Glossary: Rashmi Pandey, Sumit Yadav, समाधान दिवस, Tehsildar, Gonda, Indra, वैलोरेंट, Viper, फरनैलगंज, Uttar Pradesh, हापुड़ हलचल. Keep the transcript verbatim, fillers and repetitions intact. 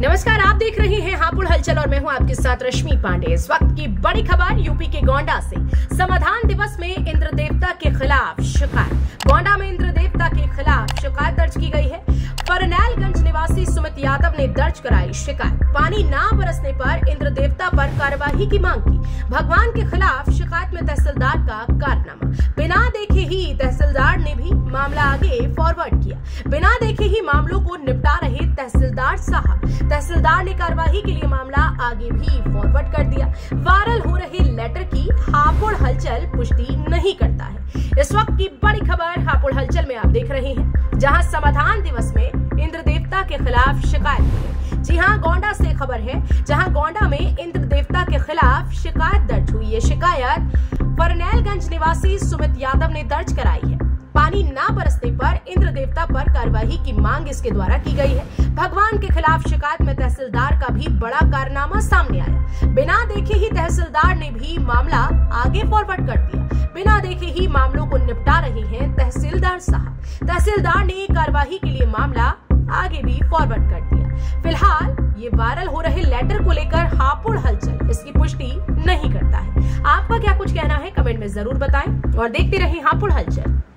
नमस्कार, आप देख रहे हैं हापुड़ हलचल और मैं हूं आपके साथ रश्मि पांडे। इस वक्त की बड़ी खबर यूपी के गोंडा से। समाधान दिवस में इंद्र देवता के खिलाफ शिकायत। गोंडा में इंद्र देवता के खिलाफ शिकायत दर्ज की गई है। फरनैलगंज निवासी सुमित यादव ने दर्ज कराई शिकायत। पानी ना बरसने पर इंद्र देवता पर कार्यवाही की मांग की। भगवान के खिलाफ शिकायत में तहसीलदार का कारनामा। बिना देखे ही तहसीलदार ने भी मामला आगे फॉरवर्ड किया। बिना देखे ही मामलों को निपटा रहे तहसीलदार साहब। तहसीलदार ने कार्यवाही के लिए मामला आगे भी फॉरवर्ड कर दिया। वायरल हो रहे लेटर की हापुड़ हलचल पुष्टि नहीं करता है। इस वक्त की बड़ी खबर हापुड़ हलचल में आप देख रहे हैं, जहां समाधान दिवस में इंद्र देवता के खिलाफ शिकायत हुई। जी हाँ, गोंडा से खबर है, जहां गोंडा में इंद्र देवता के खिलाफ शिकायत दर्ज हुई है। शिकायत फरनैलगंज निवासी सुमित यादव ने दर्ज कराई है। पानी ना बरसने पर इंद्र देवता पर कार्यवाही की मांग इसके द्वारा की गई है। भगवान के खिलाफ शिकायत में तहसीलदार का भी बड़ा कारनामा सामने आया। बिना देखे ही तहसीलदार ने भी मामला आगे फॉरवर्ड कर दिया। बिना देखे ही मामलों को निपटा रहे हैं तहसीलदार साहब। तहसीलदार ने कार्यवाही के लिए मामला आगे भी फॉरवर्ड कर दिया। फिलहाल ये वायरल हो रहे लेटर को लेकर हापुड़ हलचल इसकी पुष्टि नहीं करता है। आपका क्या कुछ कहना है कमेंट में जरूर बताएं और देखते रहें हापुड़ हलचल।